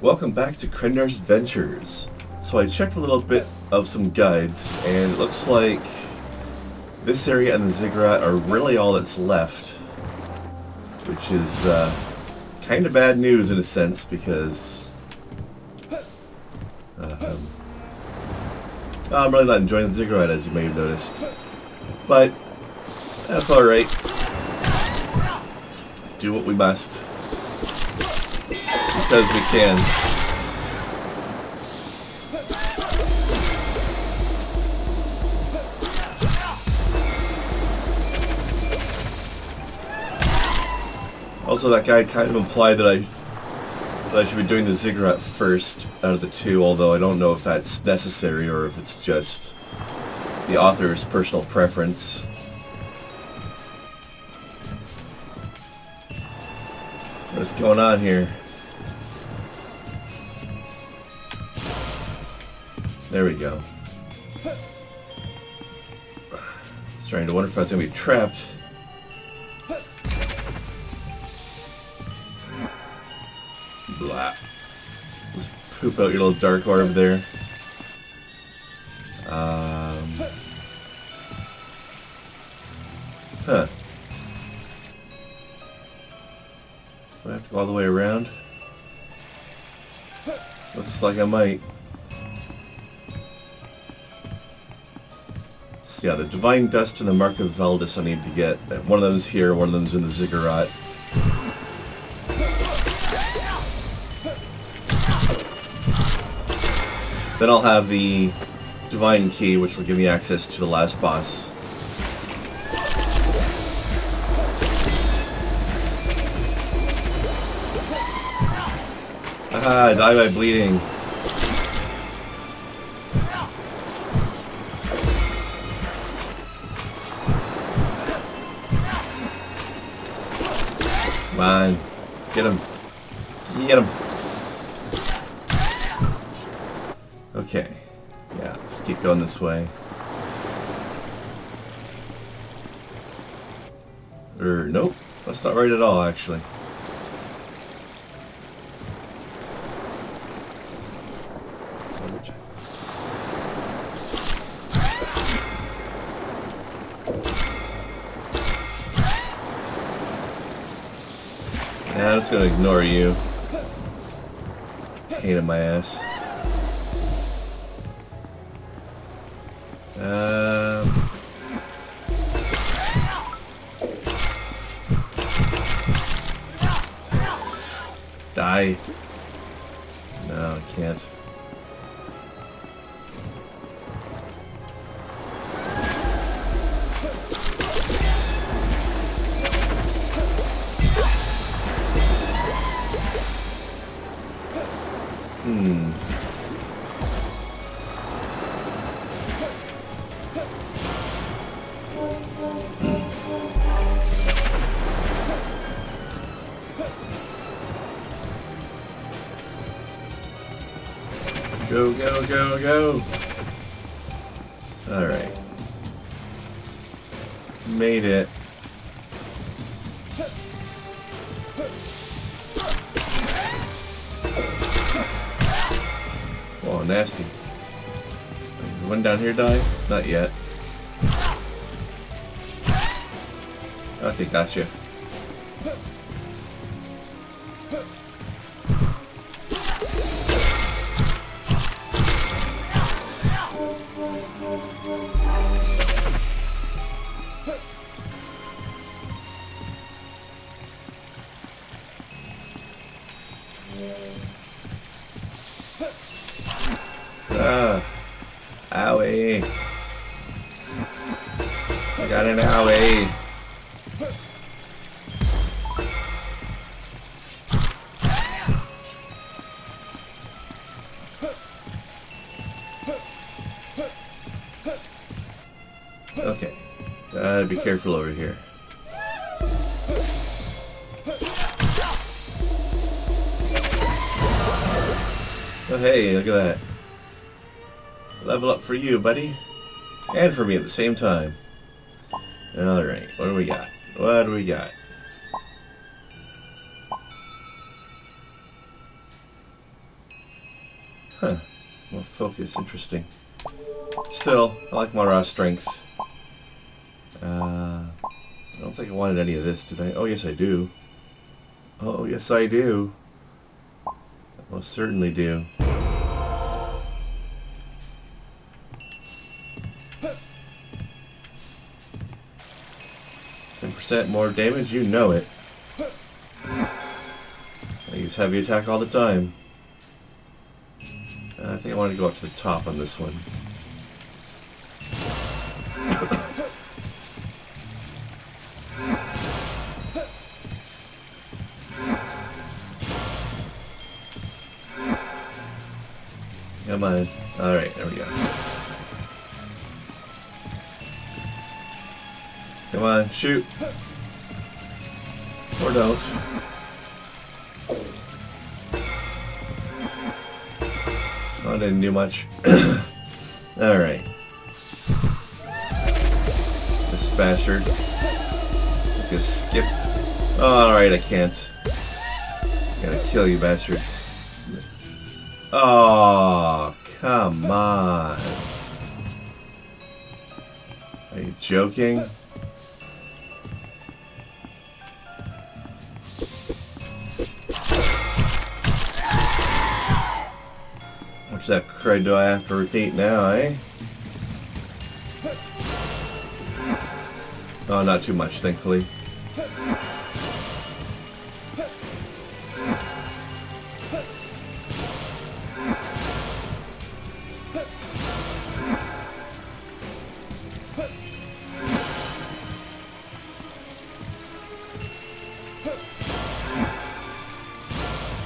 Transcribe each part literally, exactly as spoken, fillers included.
Welcome back to Krendar's Adventures. So I checked a little bit of some guides, and it looks like this area and the Ziggurat are really all that's left, which is uh, kind of bad news in a sense, because um, I'm really not enjoying the Ziggurat, as you may have noticed, but that's alright. Do what we must, because we can. Also, that guy kind of implied that I that I should be doing the Ziggurat first out of the two, although I don't know if that's necessary or if it's just the author's personal preference. What's going on here? There we go. I was starting to wonder if I was going to be trapped. Blah. Just poop out your little dark orb there. Um. Huh. Do I have to go all the way around? Looks like I might. So yeah, the Divine Dust and the Mark of Valdis I need to get. One of them's here, one of them's in the Ziggurat. Then I'll have the Divine Key, which will give me access to the last boss. Ah, die by bleeding. Come on. Get him. Get him. Okay. Yeah, just keep going this way. Er, nope. That's not right at all, actually. Nah, I'm just gonna ignore you. Pain in my ass. Um. Die. No, I can't. Hmm. Go, go, go, go! Alright. Made it. Oh, nasty. Did one down here die? Not yet. Okay, gotcha. Ah, owie. I got an owie. Okay, gotta be careful over here. Oh hey, look at that. Level up for you, buddy. And for me at the same time. Alright, what do we got? What do we got? Huh. More focus. Interesting. Still, I like my raw strength. Uh, I don't think I wanted any of this, did I? Oh, yes, I do. Oh, yes, I do. I most certainly do. ten percent more damage? You know it. I use heavy attack all the time. I think I want to go up to the top on this one. Come on. Alright, there we go. Come on, shoot! Or don't. Oh, I didn't do much. Alright. This bastard. Let's just skip. Oh, alright, I can't. I gotta kill you bastards. Oh, come on. Are you joking? What's that crud do I have to repeat now, eh? Oh, not too much, thankfully.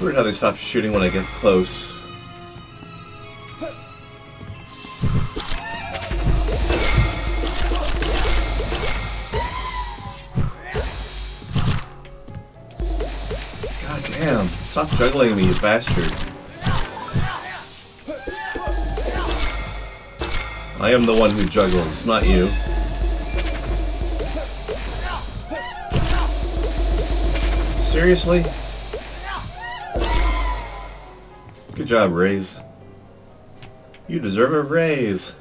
Weird how they stop shooting when I get close. God damn! Stop juggling me, you bastard! I am the one who juggles, not you. Seriously? Good job, Reize. You deserve a raise.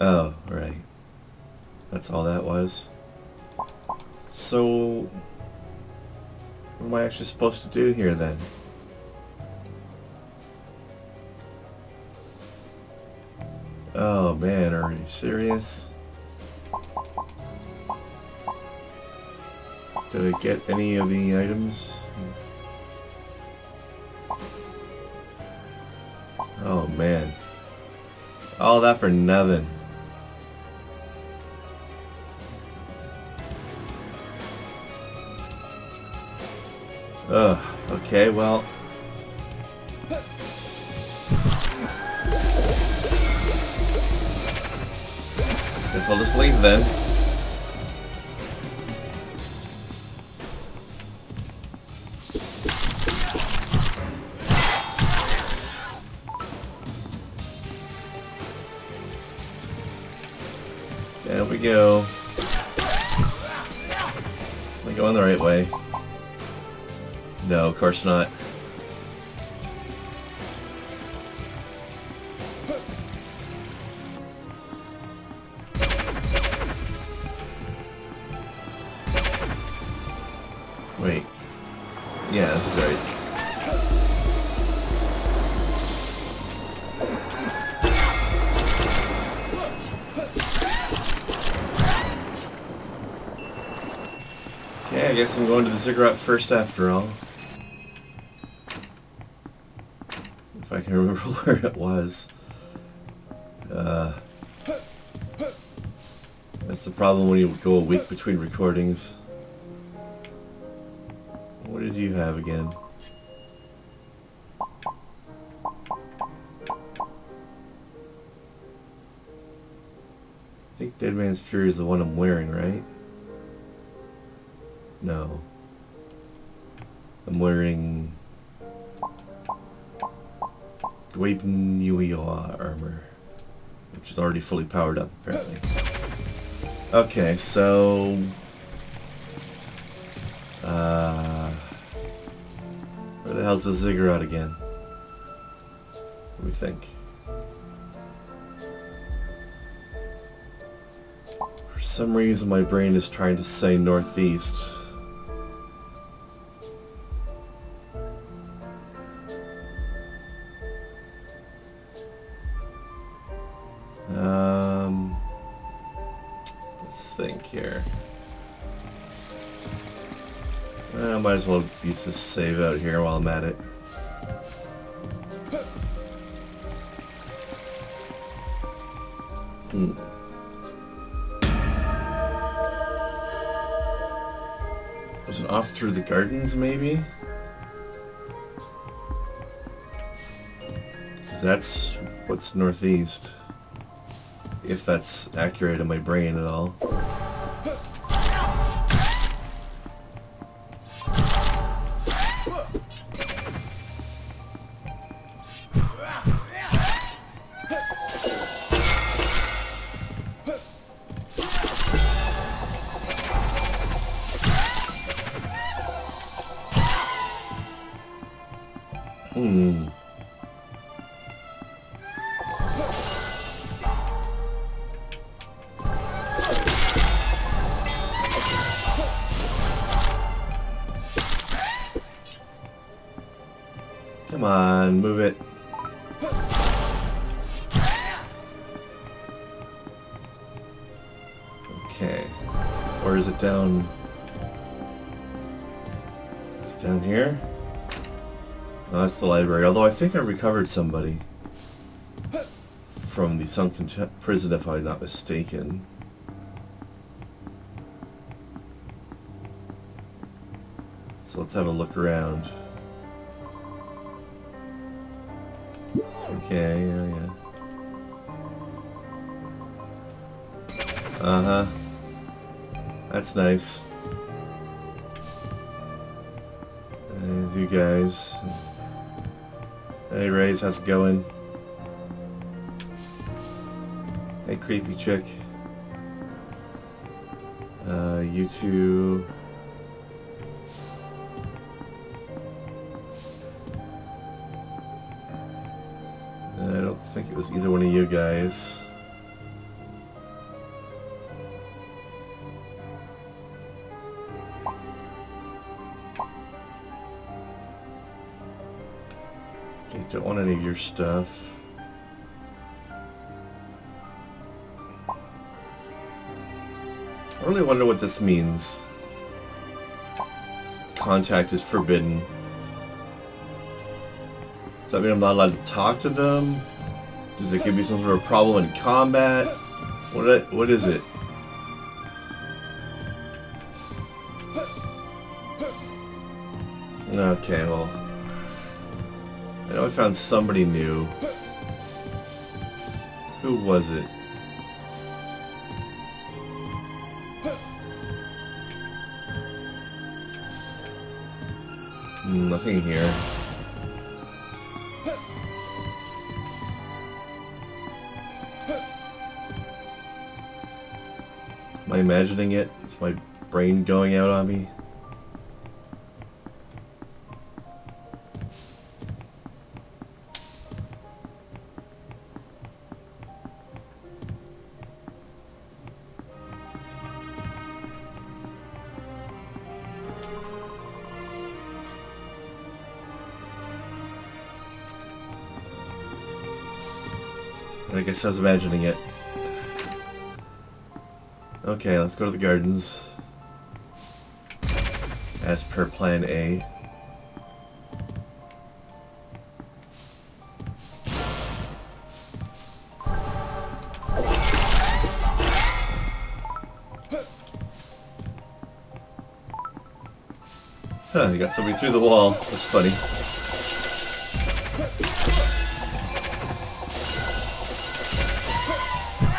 Oh, right. That's all that was. So, what am I actually supposed to do here then? Oh man, are you serious? Did I get any of the items? Oh man. All that for nothing. Ugh, okay, well. Guess I'll just leave then. There we go. Am I going the right way? No, of course not. Wait. Yeah, this is right. I guess I'm going to the Ziggurat first after all. If I can remember where it was. Uh, that's the problem when you go a week between recordings. What did you have again? I think Dead Man's Fury is the one I'm wearing, right? No. I'm wearing Gwynuiya armor, which is already fully powered up, apparently. Okay, so uh, where the hell How's the ziggurat again? Let me think. For some reason my brain is trying to say northeast. Um, let's think here. I might as well use this save out here while I'm at it. Hmm. Was it off through the gardens, maybe? Because that's what's northeast. If that's accurate in my brain at all. Hmm. Come on, move it. Okay. Or is it down? Is it down here? No, that's the library, although I think I recovered somebody from the sunken prison, if I'm not mistaken. So let's have a look around. Okay, yeah, yeah. Uh-huh. That's nice. And you guys... Hey Reize, how's it going? Hey creepy chick. Uh, you two... I don't think it was either one of you guys. Don't want any of your stuff. I really wonder what this means. Contact is forbidden. Does that mean I'm not allowed to talk to them? Does there could be some sort of problem in combat? What? What is it? Okay, well. I know I found somebody new. Who was it? Nothing here. Am I imagining it? Is my brain going out on me? I guess I was imagining it. Okay, let's go to the gardens. As per plan A. Huh, you got somebody through the wall. That's funny.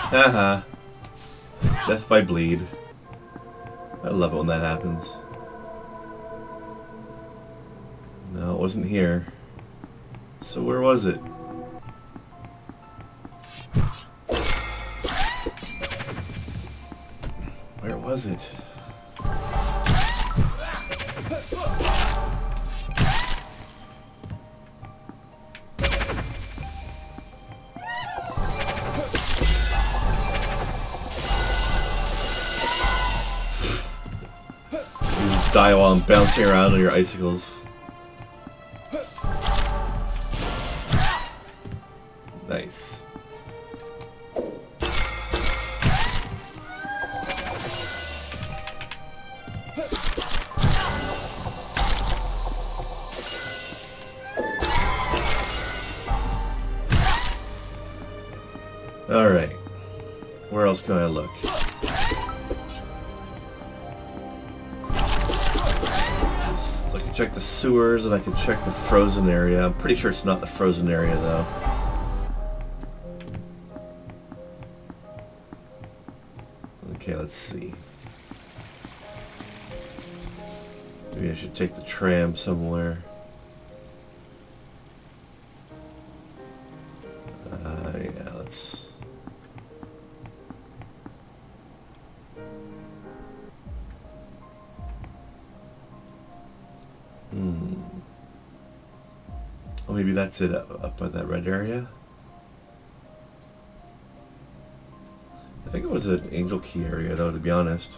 Haha. Death by bleed. I love it when that happens. No, it wasn't here. So where was it? Where was it? die while I'm bouncing around on your icicles. Nice. Alright. Where else can I look? So I can check the sewers and I can check the frozen area. I'm pretty sure it's not the frozen area though. Okay, let's see. Maybe I should take the tram somewhere. Uh, yeah, let's... Hmm. Oh, maybe that's it up, up by that red area. I think it was an Angel Key area though, to be honest.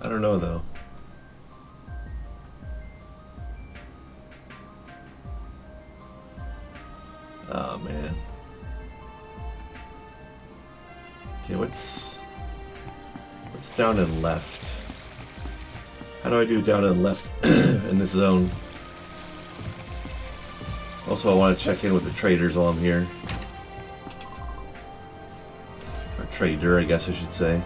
I don't know though. Oh man. Okay, what's what's down and left? How do I do down and left in this zone? Also, I want to check in with the traders while I'm here. Or trader, I guess I should say.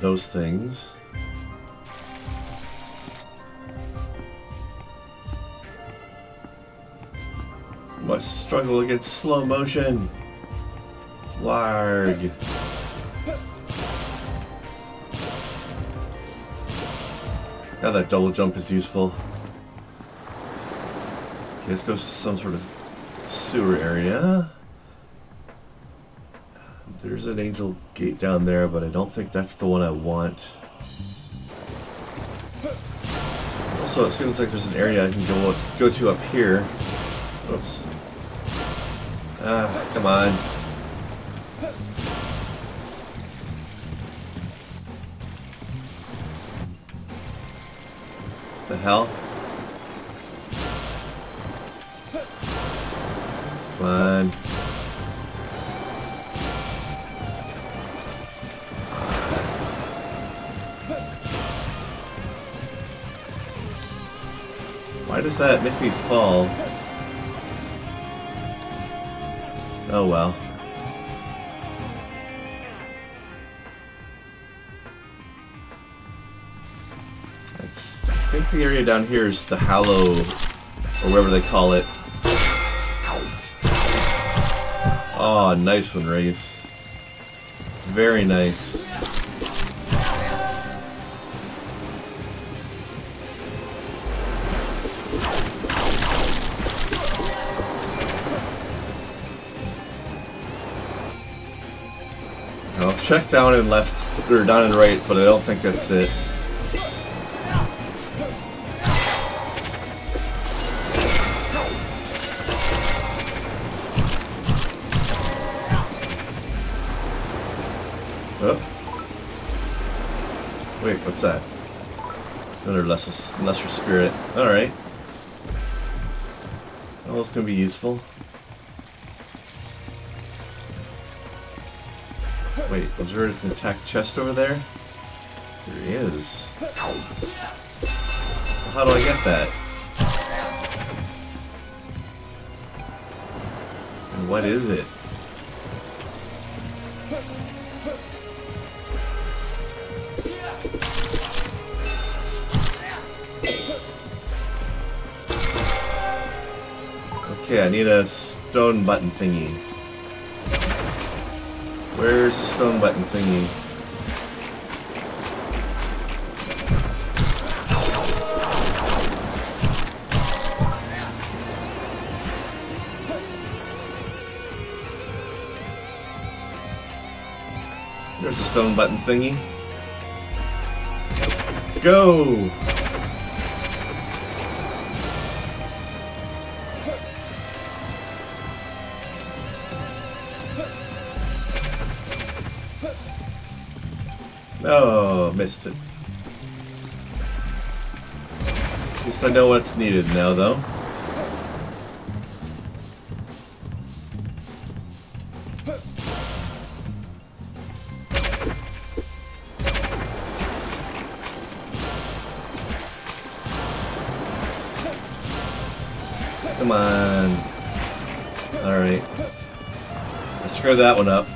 Those things. Must struggle against slow motion. Larg. God, that double jump is useful. Okay, this goes to some sort of sewer area. There's an angel gate down there, but I don't think that's the one I want. Also, it seems like there's an area I can go up, go to up here. Oops. Ah, come on. The hell? Come on. Why does that make me fall? Oh well. I th think the area down here is the Hallow, or whatever they call it. Oh, nice one, Reize. Very nice. I'll check down and left, or down and right, but I don't think that's it. Oh. Wait, what's that? Another lesser, lesser spirit. Alright. Oh, it's gonna be useful. Wait, was there an intact chest over there? There he is. How do I get that? And what is it? Okay, I need a stone button thingy. Where's the stone button thingy? stone button thingy. Go! Oh, missed it. At least I know what's needed now, though. Come on. Alright. I screwed that one up.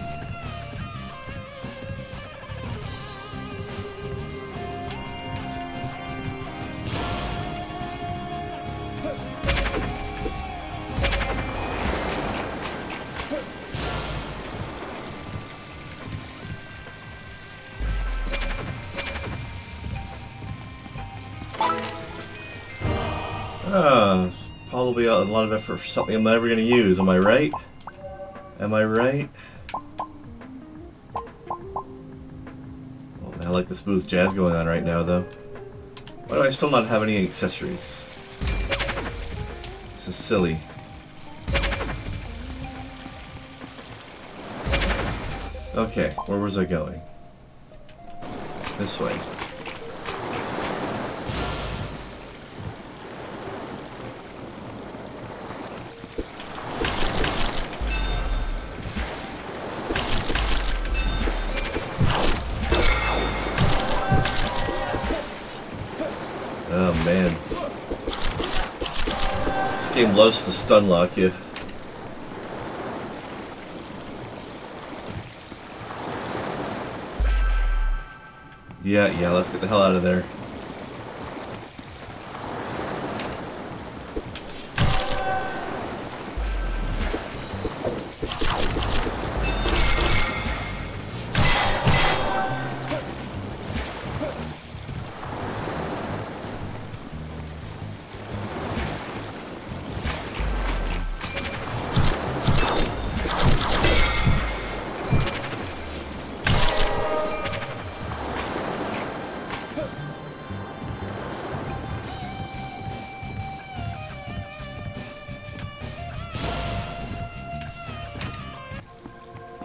Ah, probably a lot of effort for something I'm never going to use. Am I right? Am I right? Well, I like the smooth jazz going on right now, though. Why do I still not have any accessories? This is silly. Okay, where was I going? This way. Oh man, this game loves to stun lock you. Yeah, yeah, let's get the hell out of there.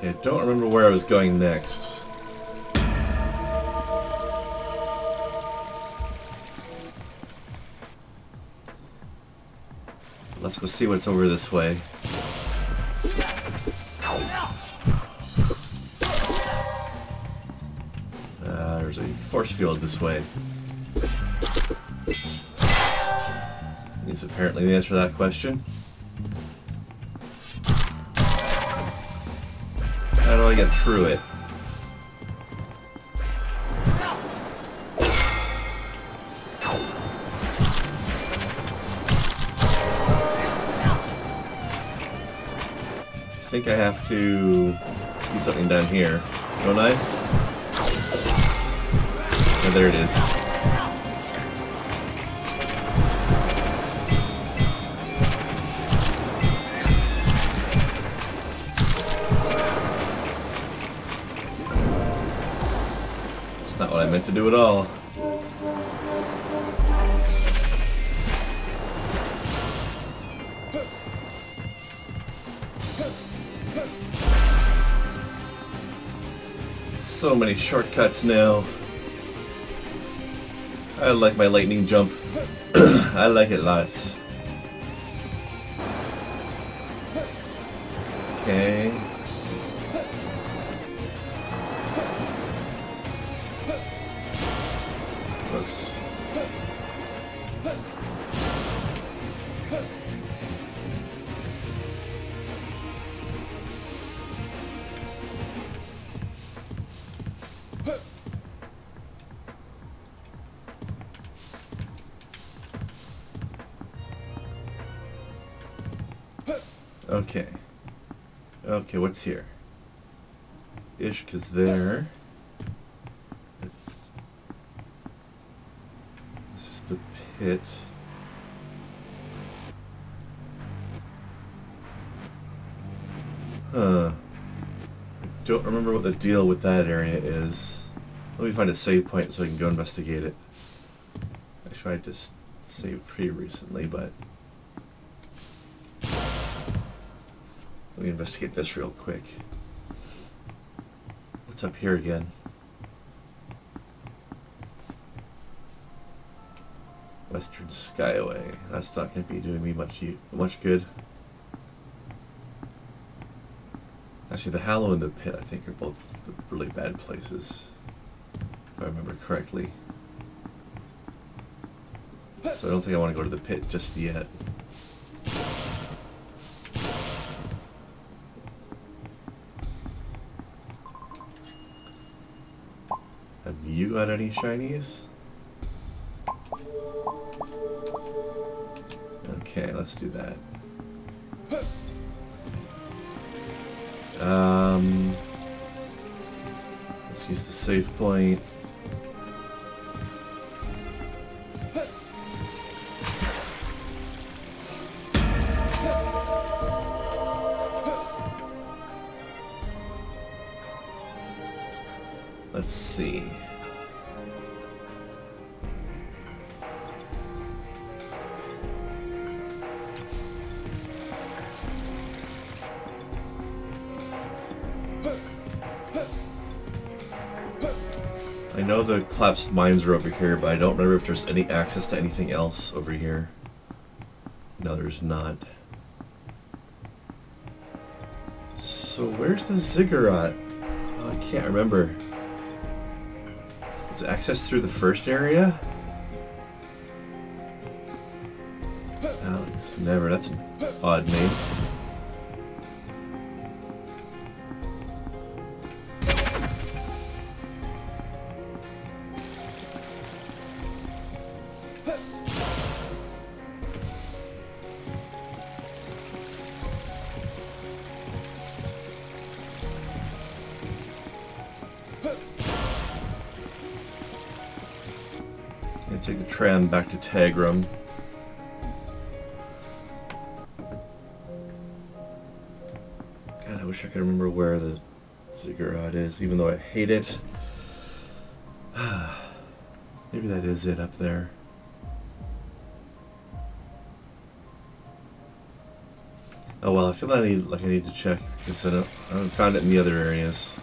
I don't remember where I was going next. Let's go see what's over this way. Uh, there's a force field this way. This is apparently the answer to that question. How do I get through it? I think I have to do something down here, don't I? Oh, there it is. Not what I meant to do at all. So many shortcuts now. I like my lightning jump. I like it lots. Okay. Oops. Okay. Okay, what's here? Ishka's there. The pit. Huh. don't remember what the deal with that area is. Let me find a save point so I can go investigate it. I tried to save pretty recently, but... let me investigate this real quick. What's up here again? Western Skyway. That's not going to be doing me much much good. Actually, the Hallow and the Pit, I think, are both really bad places, if I remember correctly. So I don't think I want to go to the Pit just yet. Have you got any shinies? Okay, let's do that. Um, let's use the save point. Let's see. I know the collapsed mines are over here, but I don't remember if there's any access to anything else over here. No, there's not. So where's the Ziggurat? Oh, I can't remember. Is it access through the first area? No, it's never. That's an odd name. Take the tram back to Tagram. God, I wish I could remember where the Ziggurat is, even though I hate it. Maybe that is it up there. Oh well, I feel like I need, like I need to check, because I, don't, I haven't found it in the other areas.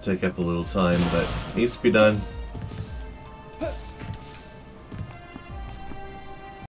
Take up a little time, but needs to be done.